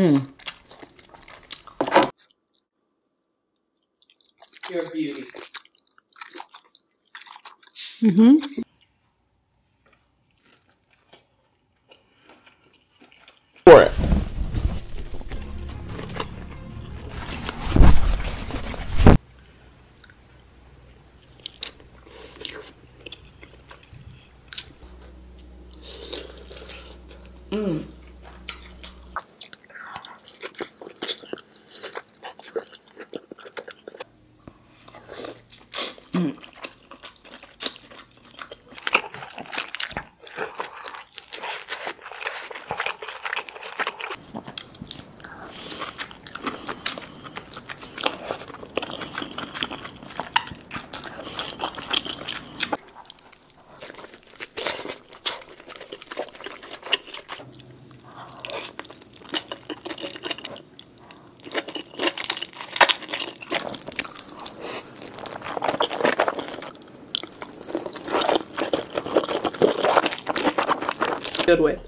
You're a beauty. Mm-hmm. For it. Good with.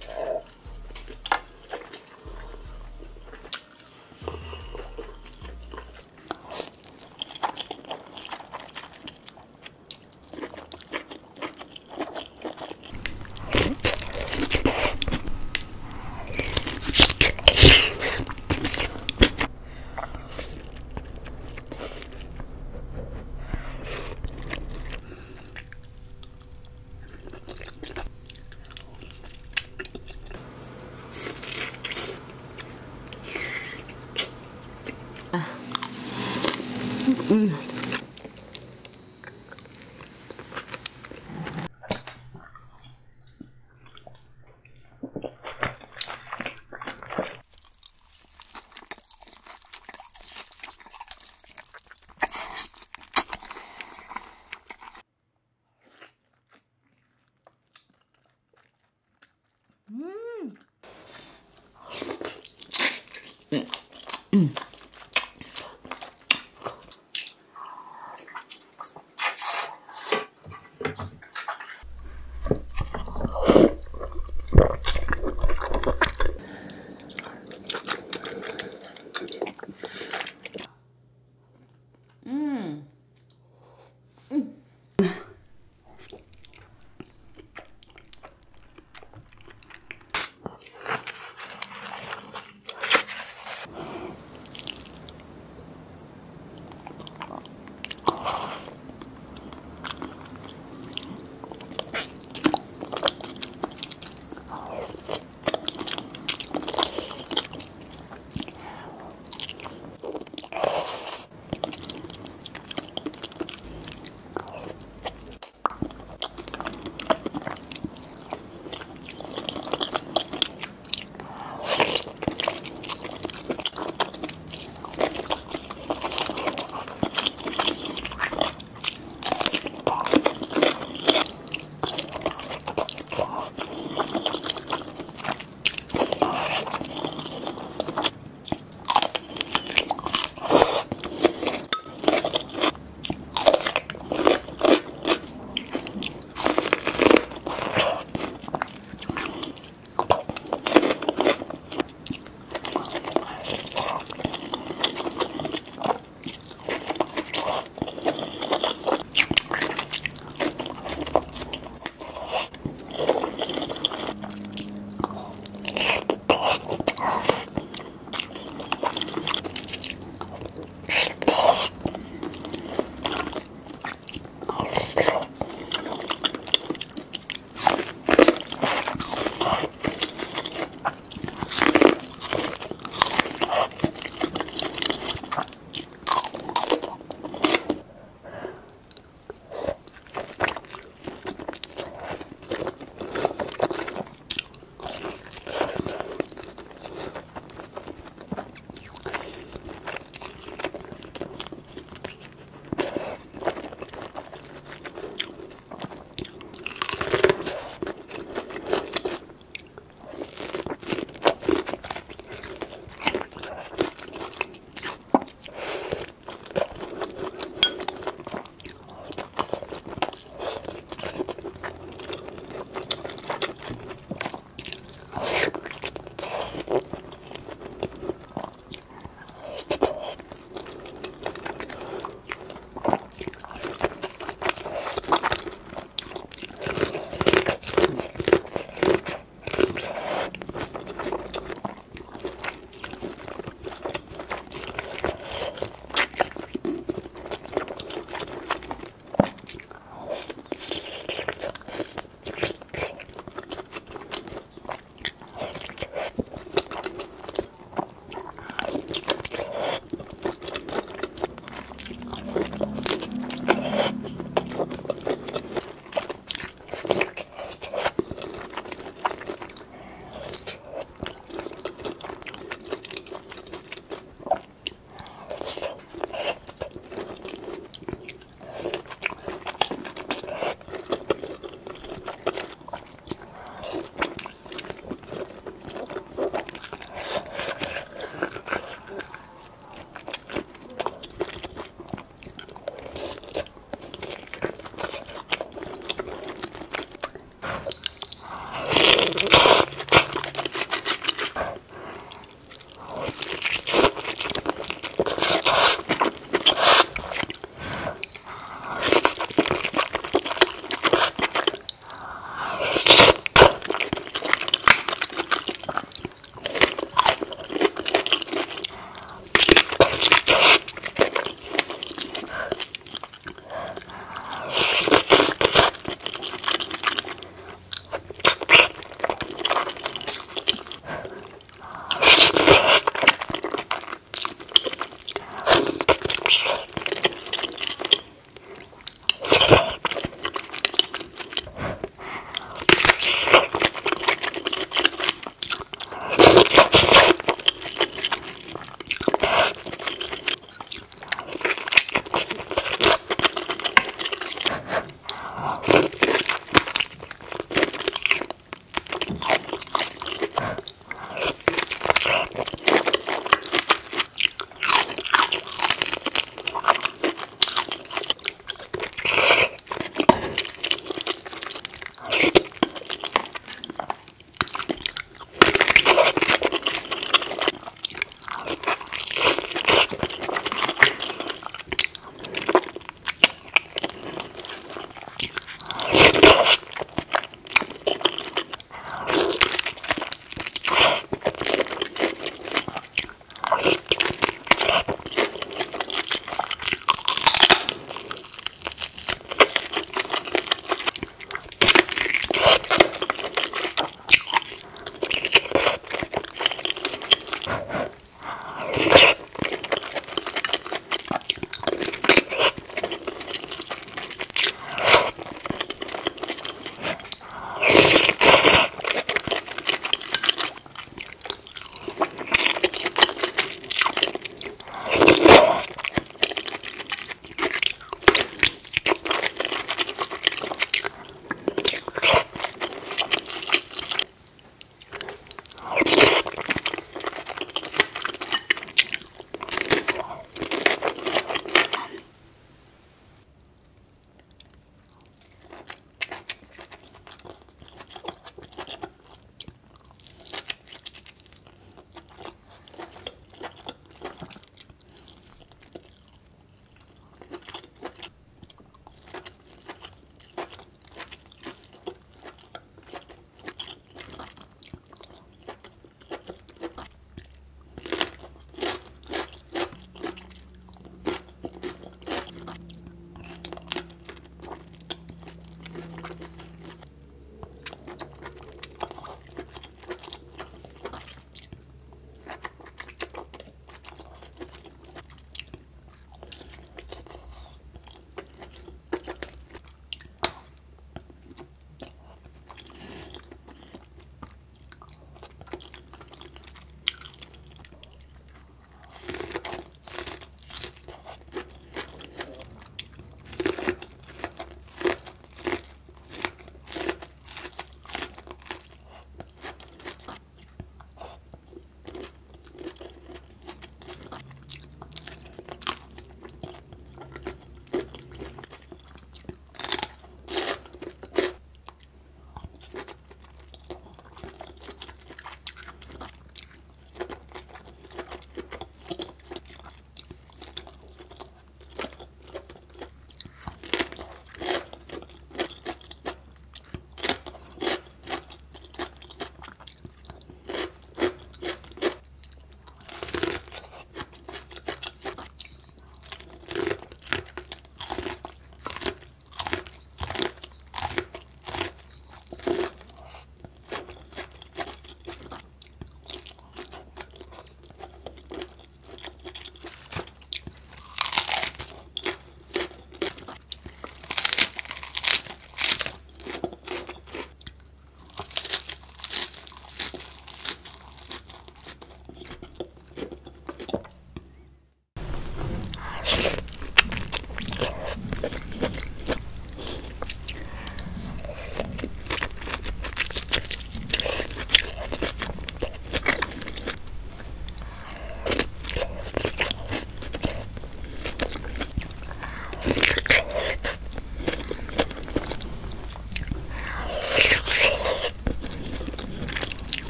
Dip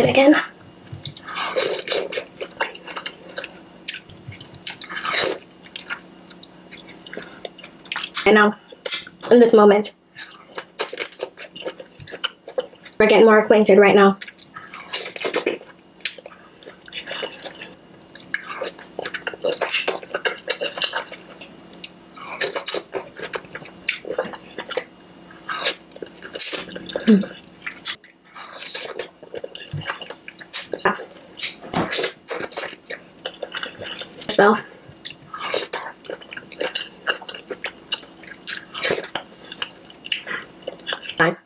it again. And now, in this moment, we're getting more acquainted right now. Well, fine.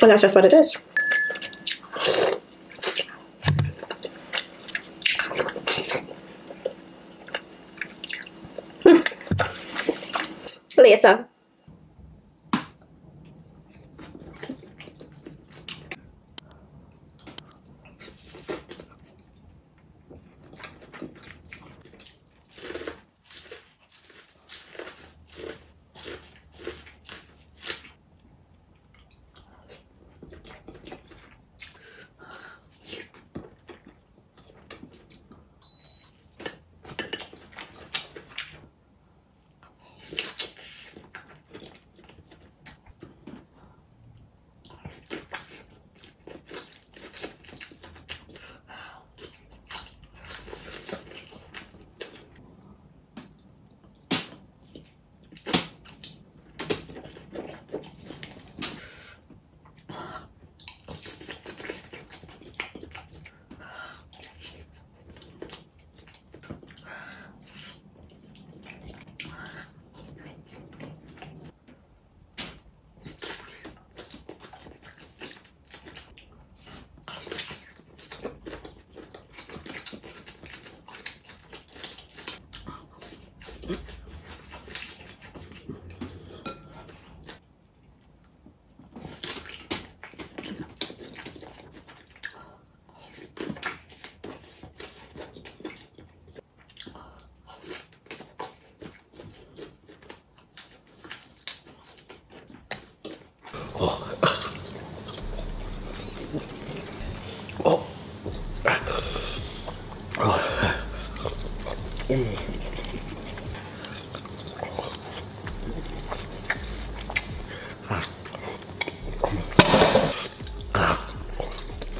And that's just what it is. Later.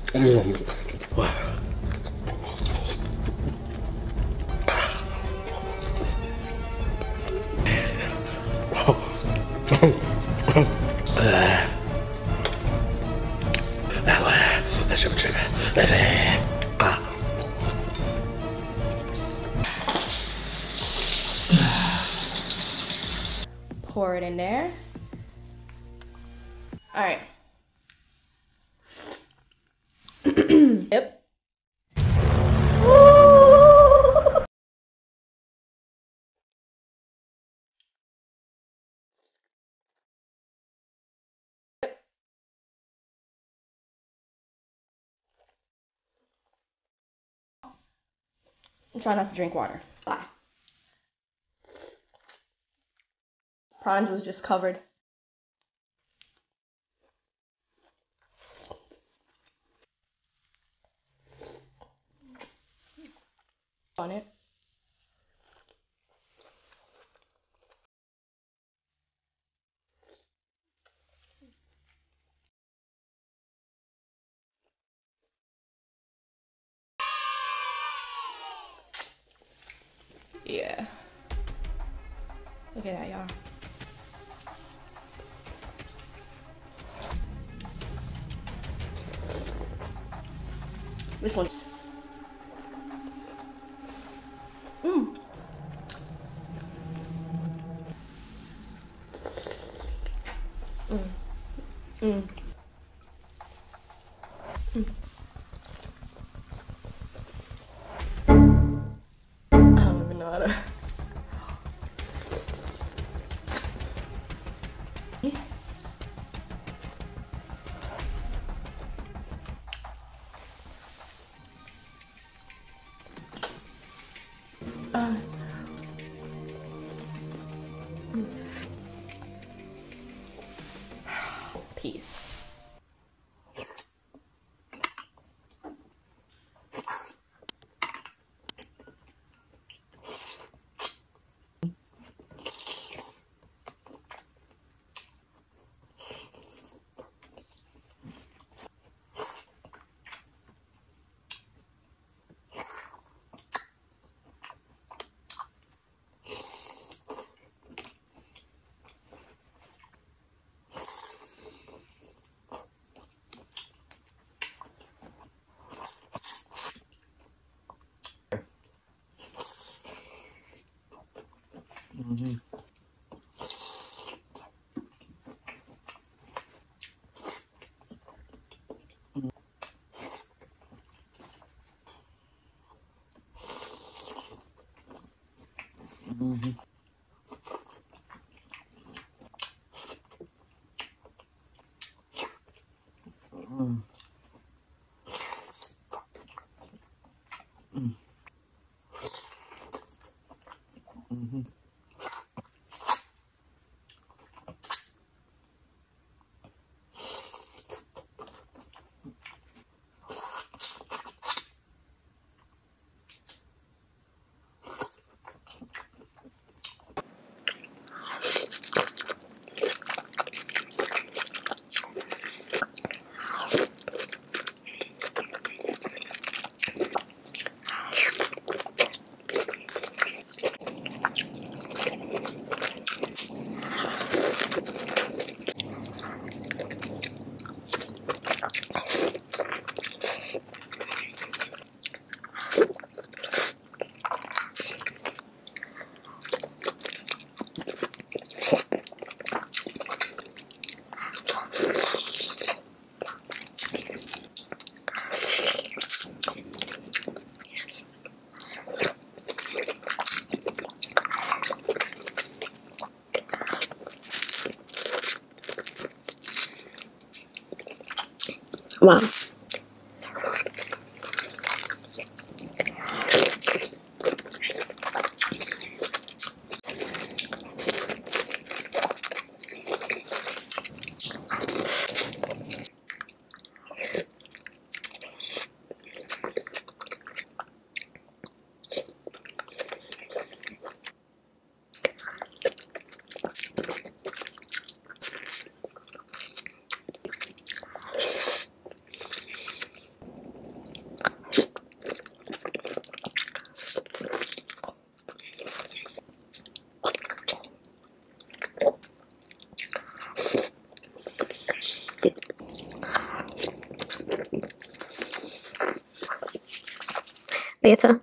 Pour it in there. All right. Yep. Ooh. I'm trying not to drink water. Bye. Prawns was just covered. On it. Yeah. Look at that, y'all. This one's. I don't even know how to. Peace. Mm-hmm. Mm-hmm. Wow. theatre.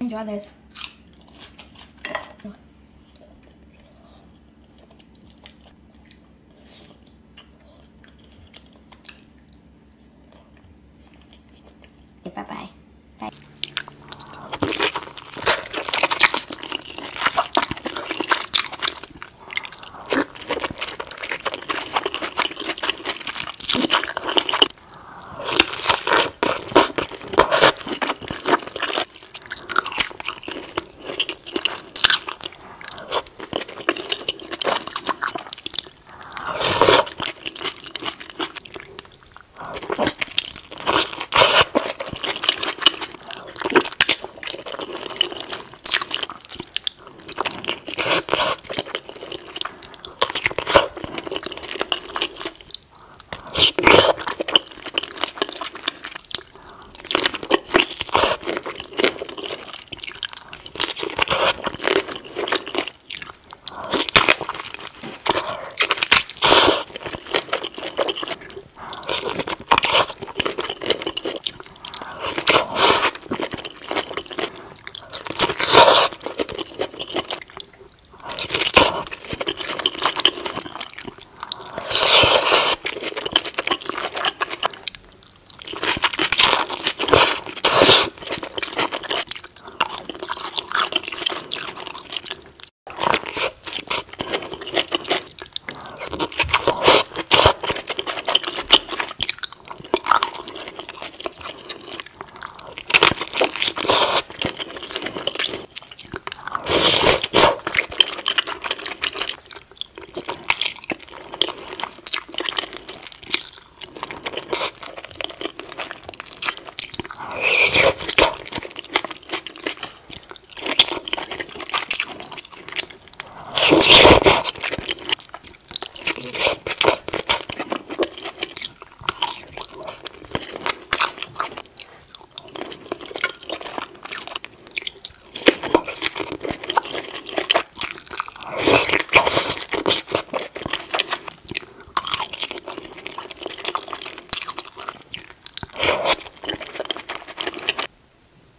Enjoy this. Bye-bye. Bye.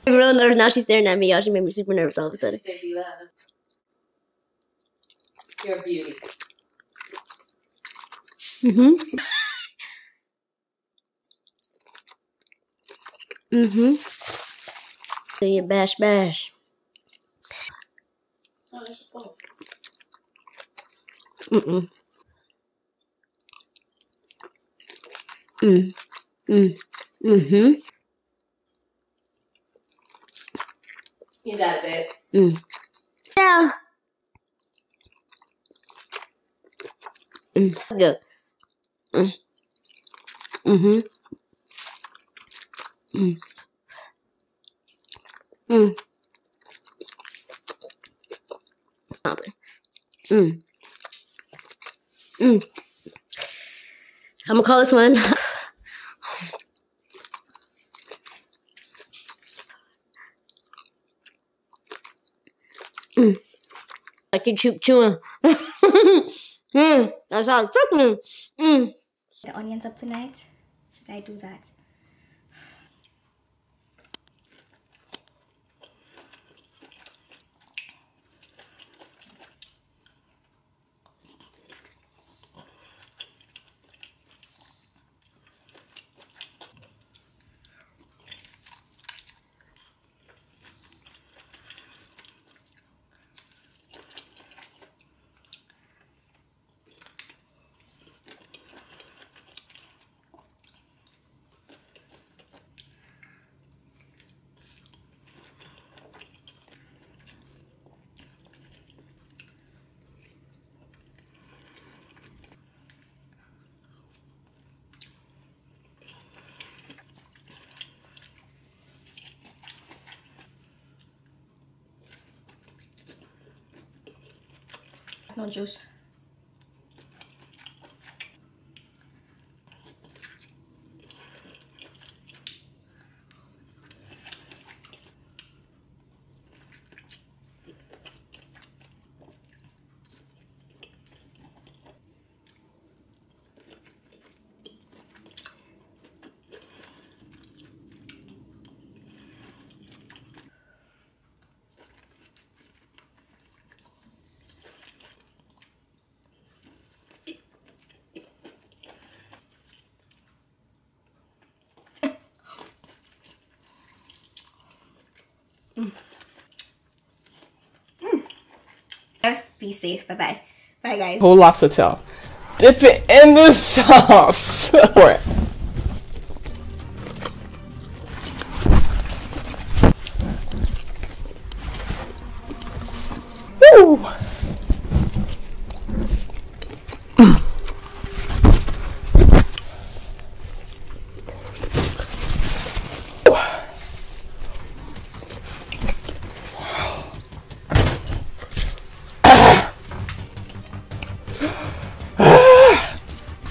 I'm really nervous now. She's staring at me, y'all. She made me super nervous all of a sudden. She said you love. You're a beauty. Mm-hmm. Mm-hmm. So you bash bash. Oh, that's your phone. Mm-mm. Mm. Mm. Mm-hmm. You got it, babe. Mm. Yeah. Mm. Good. I'm gonna call this one. I can keep chewing. That's how it took me. The onions up tonight? Should I do that? No juice. Be safe. Bye-bye. Bye, guys. Whole lobster tail. Dip it in the sauce. Woo!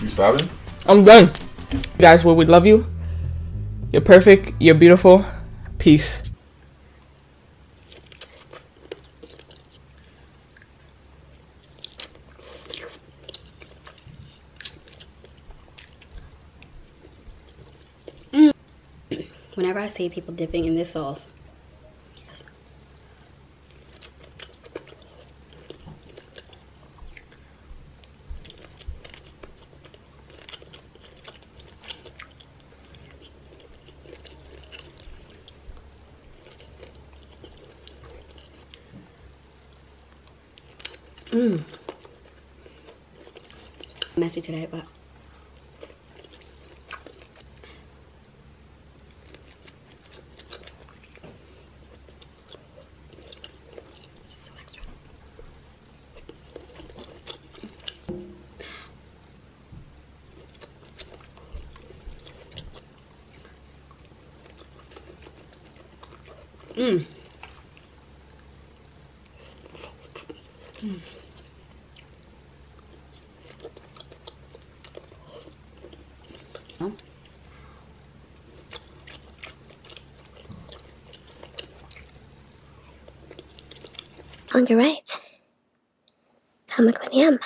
Stopping? I'm done. Guys, well, we love you. You're perfect. You're beautiful. Peace. Whenever I see people dipping in this sauce, messy today, but just some extra. On your right, comic when I am.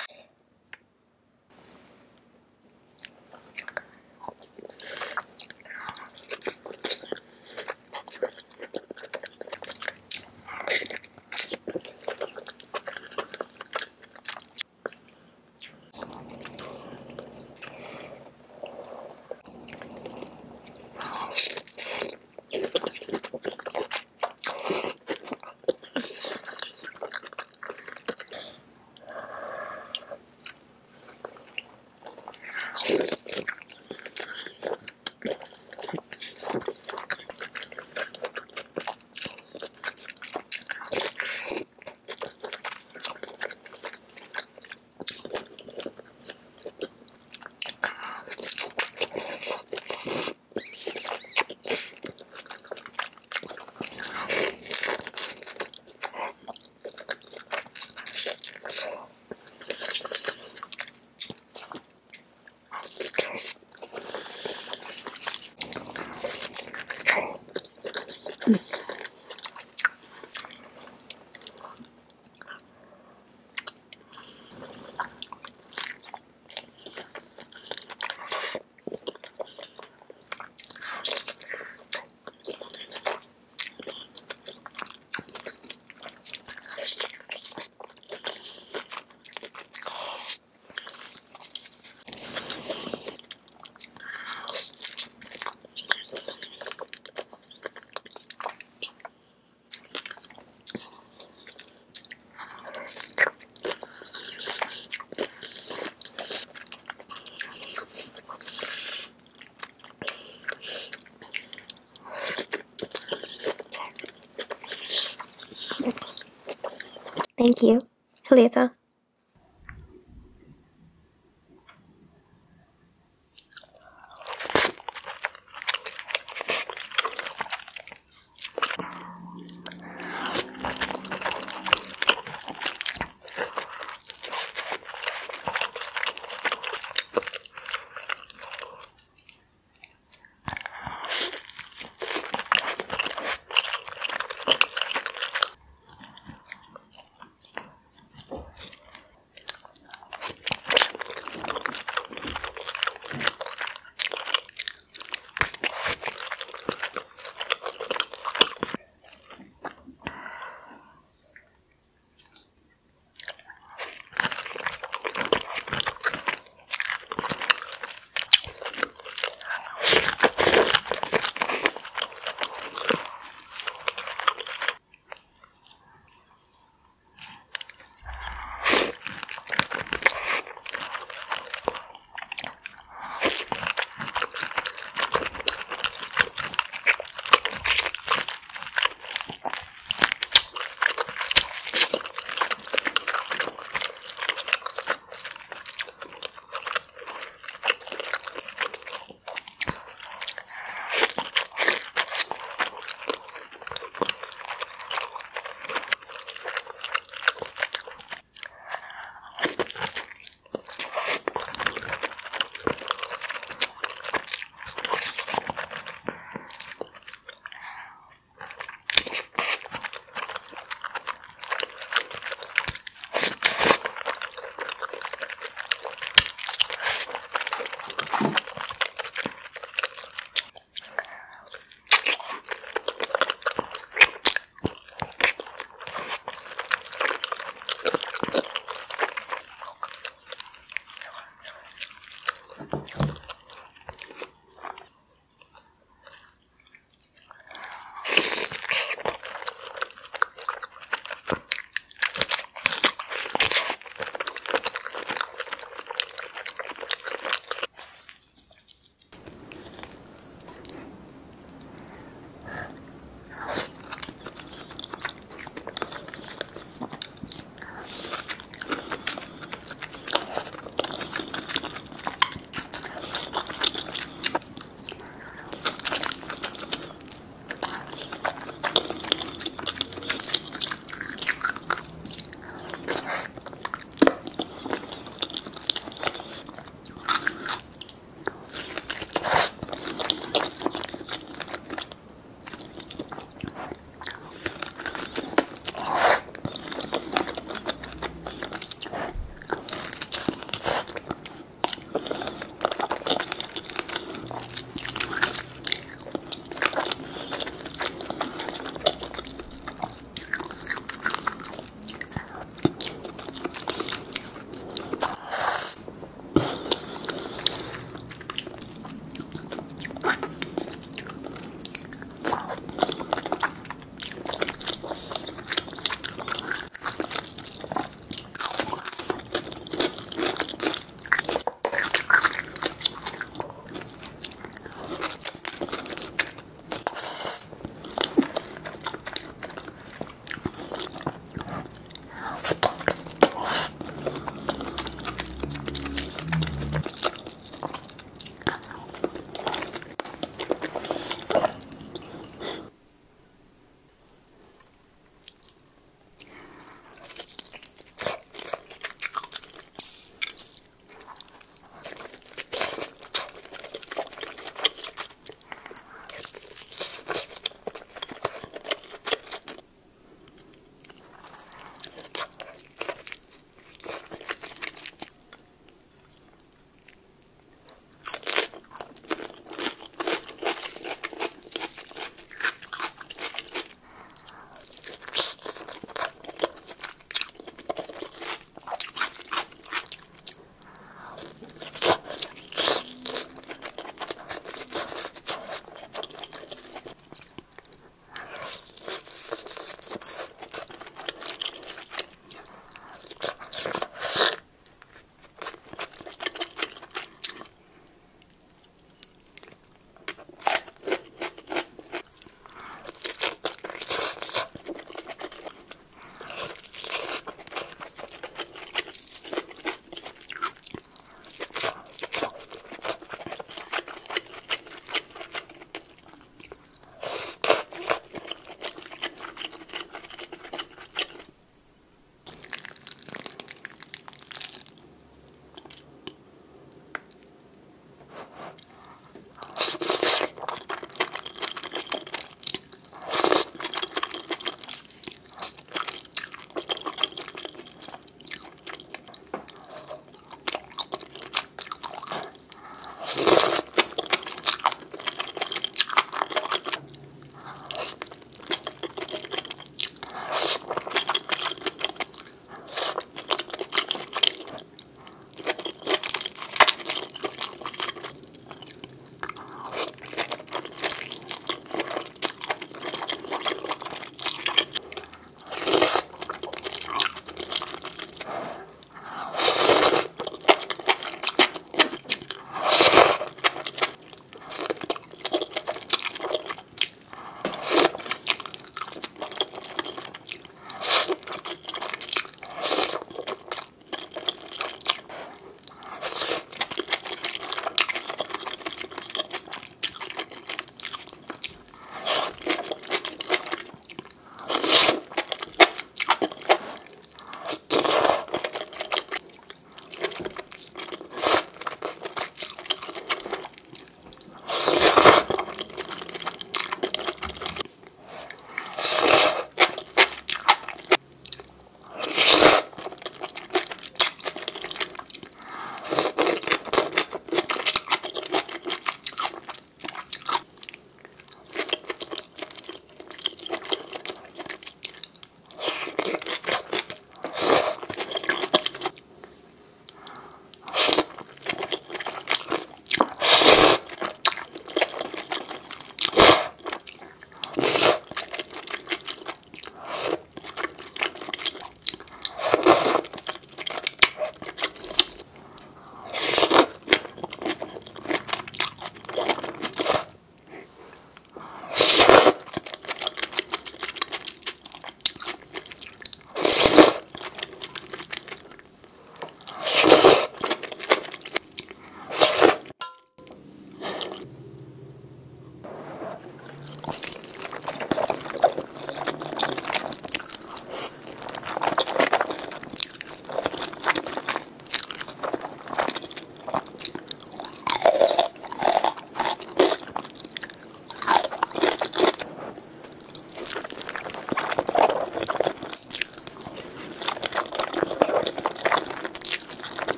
Thank you, Halitha.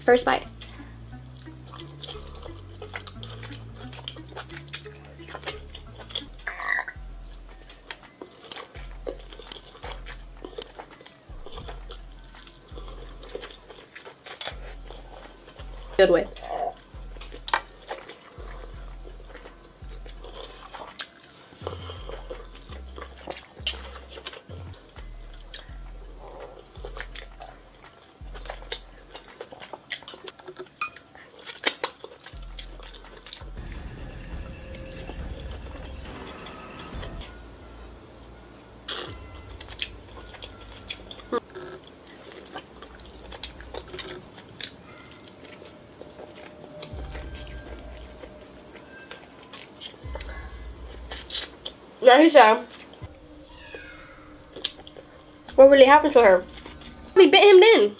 First bite. Good way. Lisa, what really happened to her? We bit him then.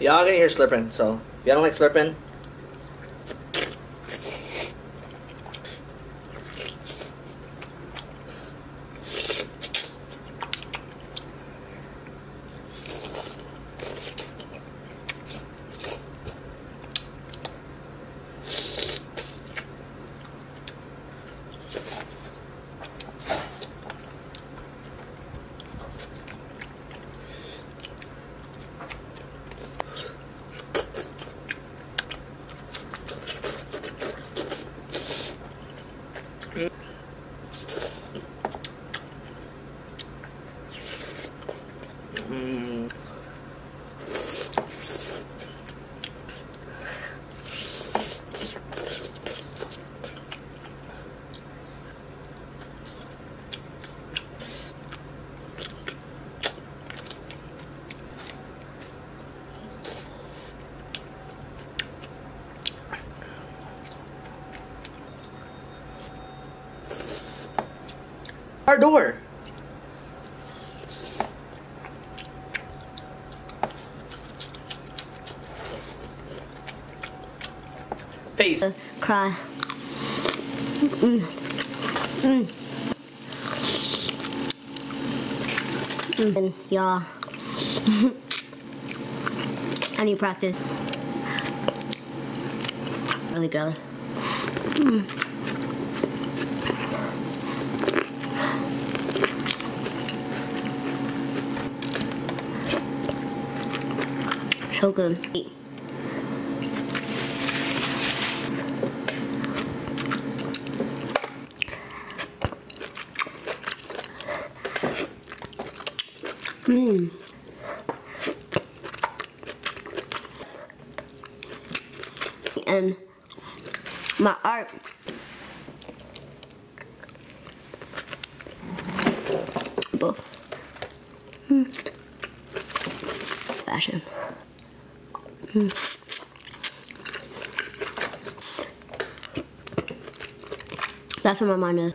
Y'all gonna hear slurping, so if y'all don't like slurping, our door. Face. Cry. Y'all. I need practice. Really good. So good. And my art. Fashion. That's what my mind is.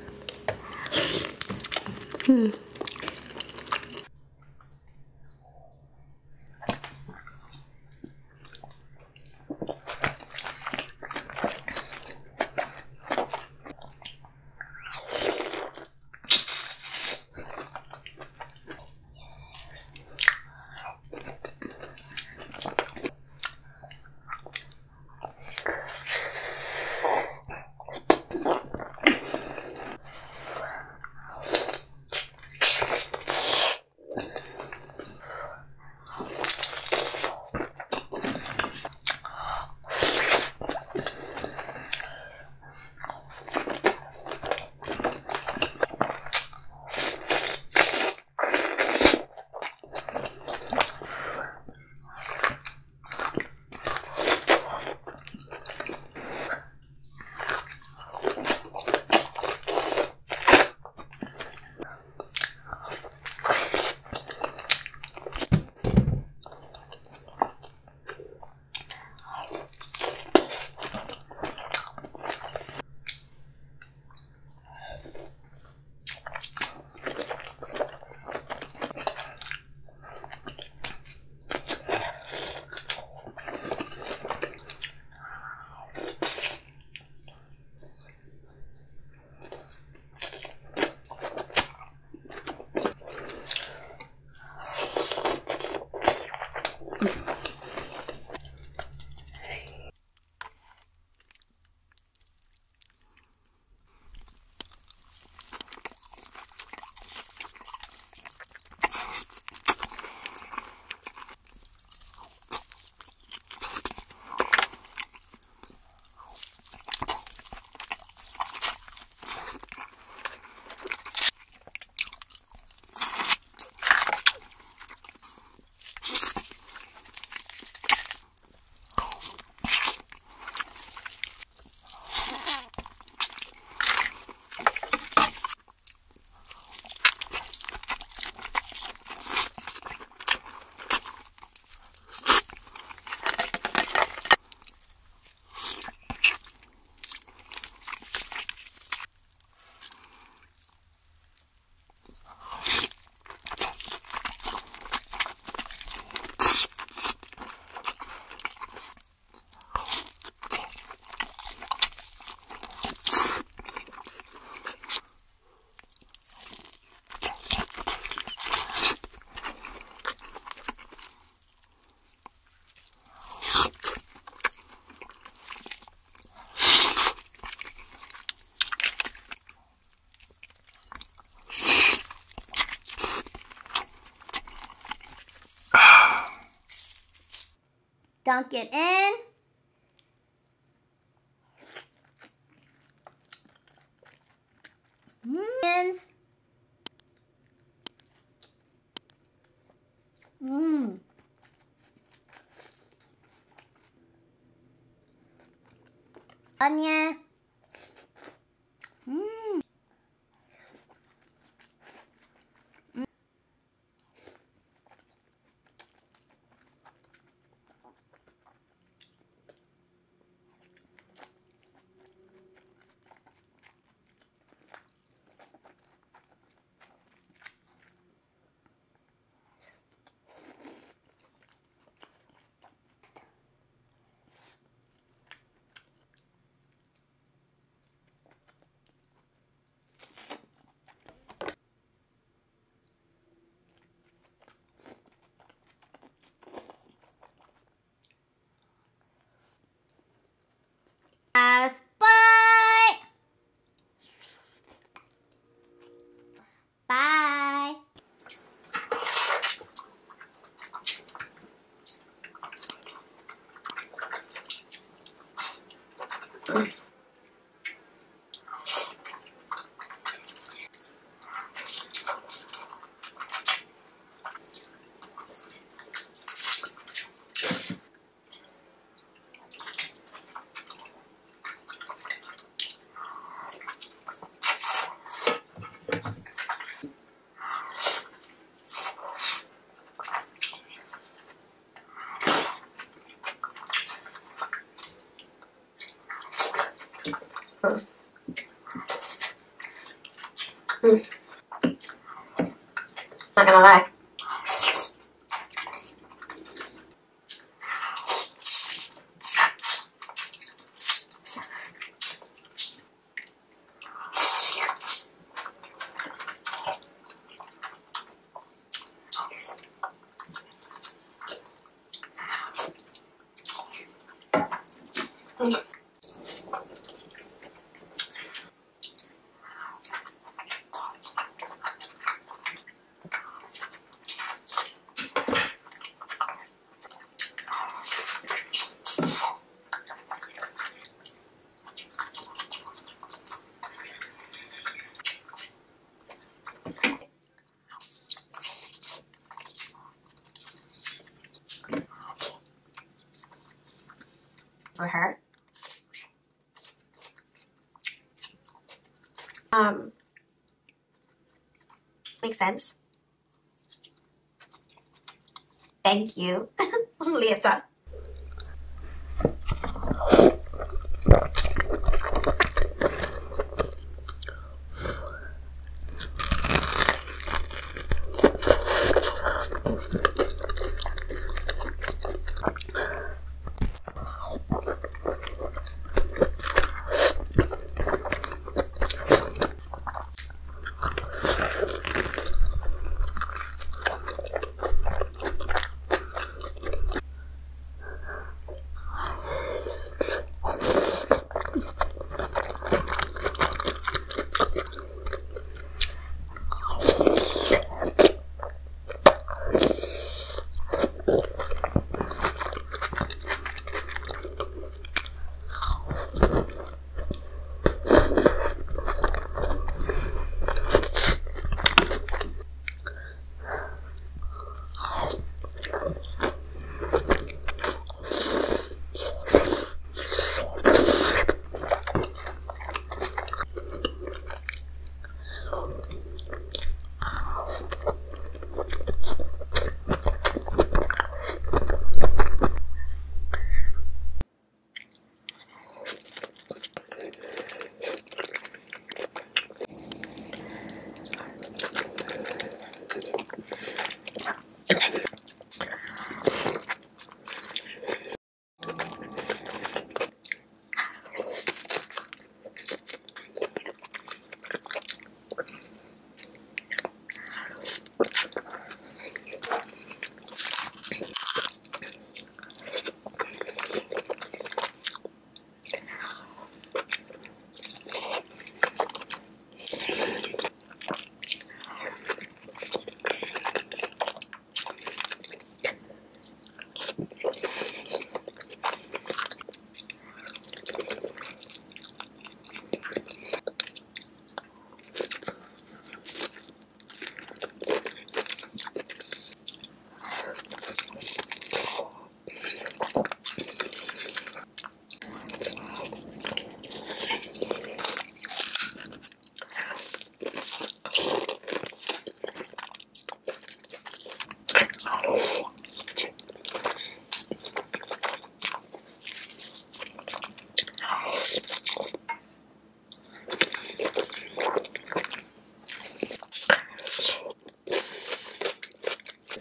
Dunk it in. Onion. Not gonna lie. For her. Makes sense. Thank you, Lisa.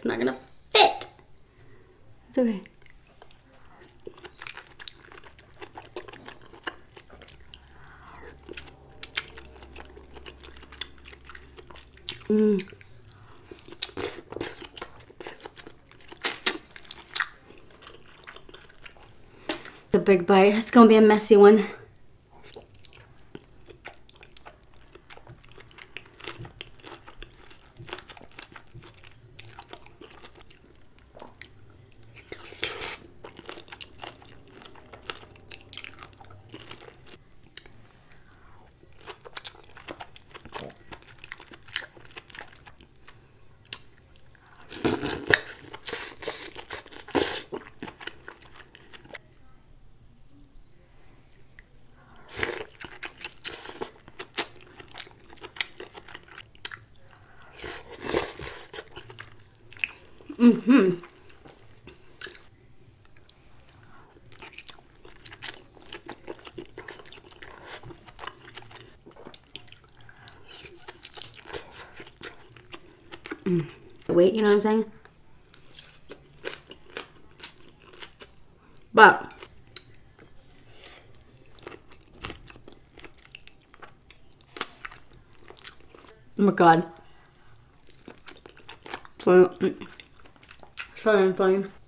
not gonna fit. It's okay. Mmm. A big bite. It's gonna be a messy one. Mm-hmm. Wait, you know what I'm saying? But oh my god. So I'm fine.